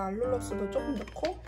제가 알룰로스도 조금 넣고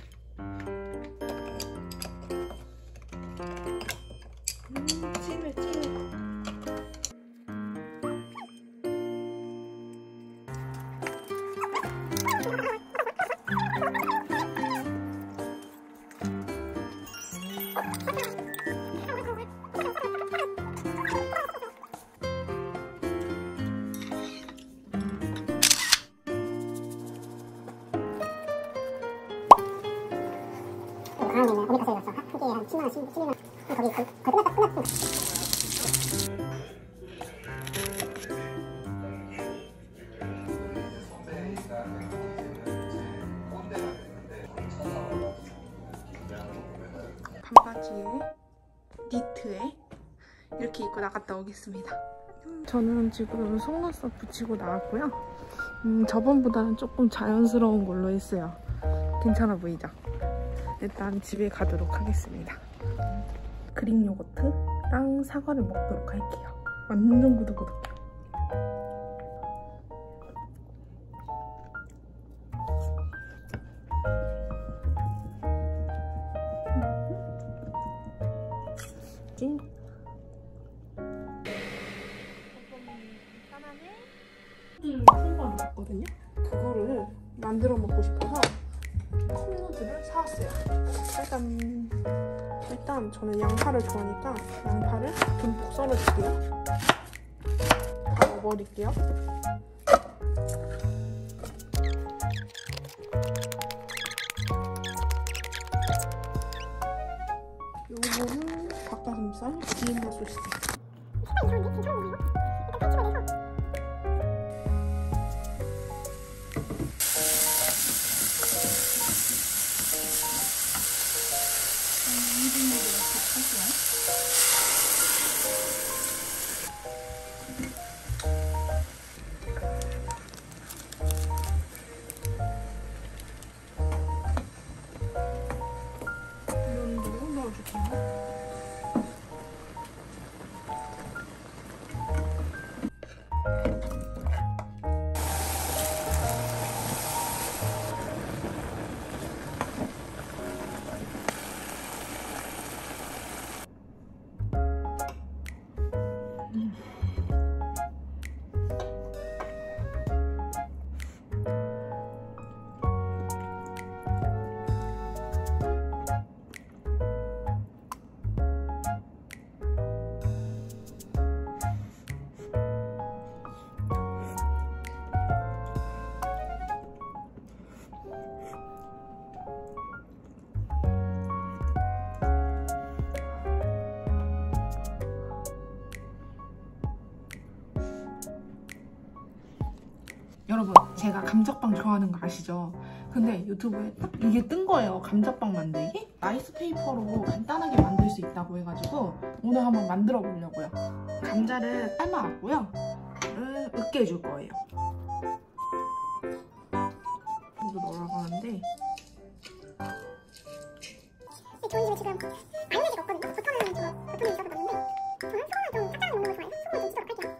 반바지에 니트에 이렇게 입고 나갔다 오겠습니다. 저는 지금 속눈썹 붙이고 나왔고요. 저번보다는 조금 자연스러운 걸로 했어요. 괜찮아 보이죠? 일단 집에 가도록 하겠습니다. 그릭 요거트랑 사과를 먹도록 할게요. 완전 구독. 찐. 콩밥을 먹거든요. 그거를 만들어 먹고 싶어서 콩누들을 사왔어요. 일단 저는 양파를 좋아하니까 양파를 듬뿍 썰어줄게요. 다 넣어버릴게요. 요거는 닭가슴살 비엔나 소시지. 여러분, 제가 감자빵 좋아하는 거 아시죠? 근데 유튜브에 딱 이게 뜬 거예요. 감자빵 만들기? 라이스 페이퍼로 간단하게 만들 수 있다고 해가지고 오늘 한번 만들어 보려고요. 감자를 삶아왔고요. 으깨줄 거예요. 이거 넣으라고 하는데 저희 집에 지금 마요네즈가 없거든요. 버터는 저도 넣는데 저는 소금을 좀 짭짤하게 넣는 거 좋아해요. 소금을 좀 찍도록 할게요.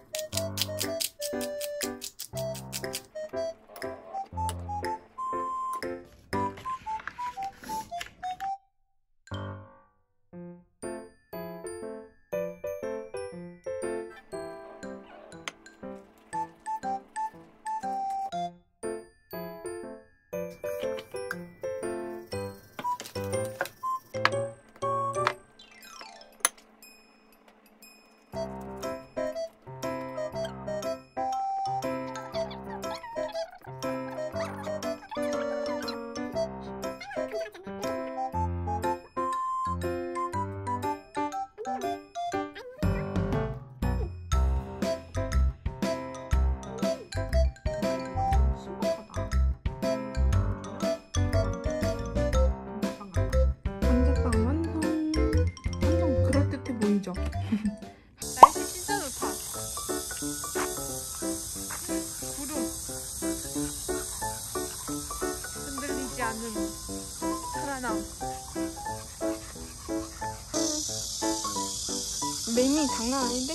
냄이 장난 아닌데?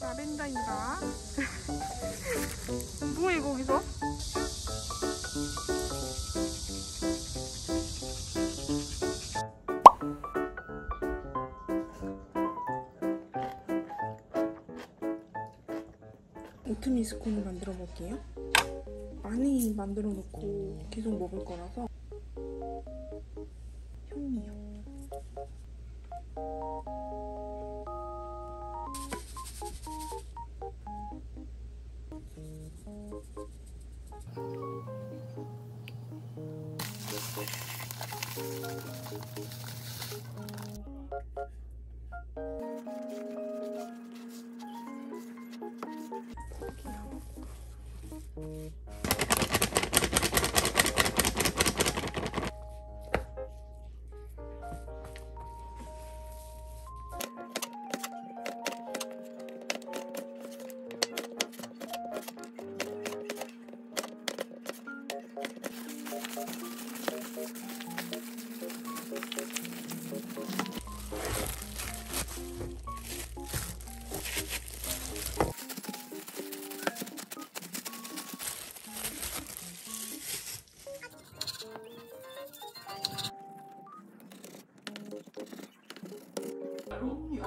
라벤더인가? 뭐해 거기서? 오트밀 스콘을 만들어 볼게요. 많이 만들어 놓고 계속 먹을 거라서 현미요.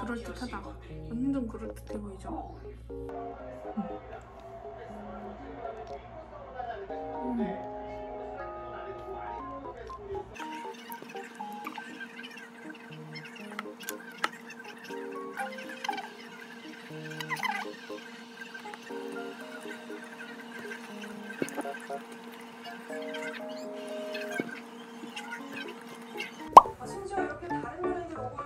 그럴듯하다. 완전 그럴듯해 보이죠? 심지어 이렇게 다른 연예인들 오고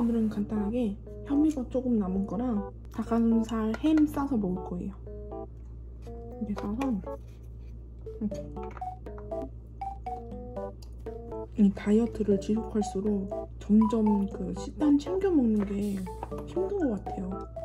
오늘은 간단하게 현미밥 조금 남은 거랑 닭가슴살 햄 싸서 먹을 거예요. 이렇게 싸서 이 다이어트를 지속할수록 점점 그 식단 챙겨 먹는 게 힘든 것 같아요.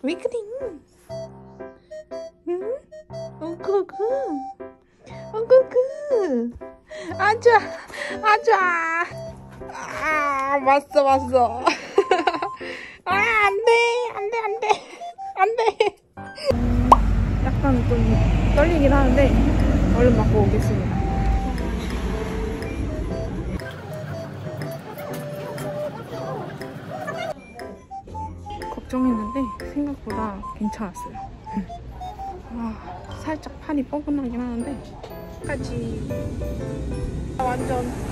위크딩! 응? 엉쿠쿠! 엉쿠쿠! 아! 아자, 아자. 아, 왔어, 왔어. 아, 안 돼, 안 돼, 안 돼. 안 돼. 약간 좀 떨리긴 하는데, 얼른 맞고 오겠습니다. 걱정했는데, 생각보다 괜찮았어요. 아, 살짝 팔이 뻐근하긴 하는데, 까지 완전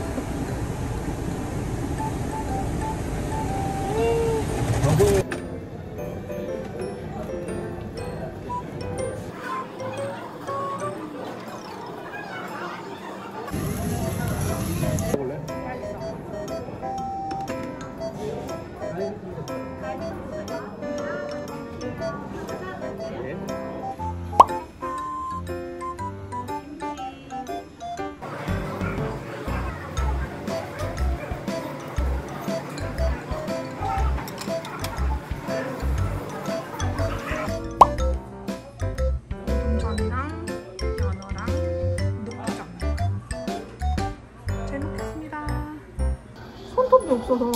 손톱이 없어서.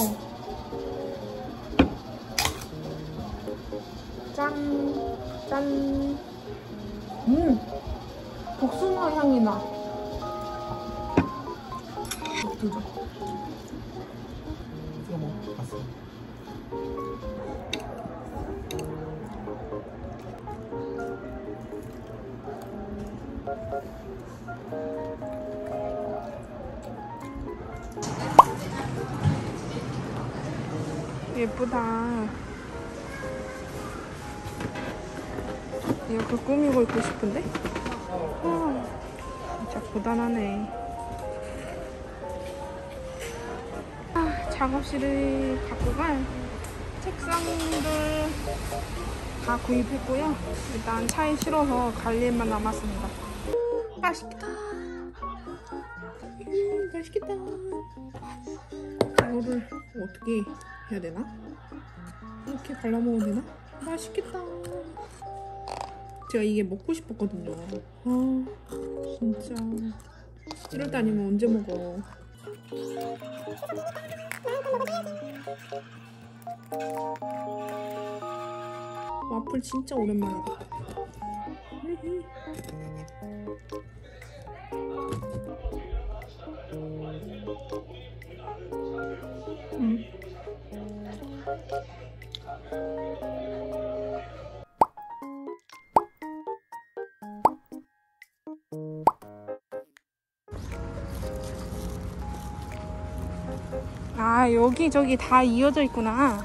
짠! 짠! 복숭아 향이 나. 도전. 예쁘다. 이렇게 꾸미고 있고 싶은데? 와, 진짜 고단하네. 아, 작업실을 갖고 갈 책상들 다 구입했고요. 일단 차에 실어서 갈 일만 남았습니다. 맛있겠다. 맛있겠다. 이거를 어떻게 해야 되나? 이렇게 갈라먹으면 되나? 맛있겠다. 제가 이게 먹고 싶었거든요. 아, 진짜 이럴 때 아니면 언제 먹어. 와플 진짜 오랜만이다. 아, 여기저기 다 이어져 있구나.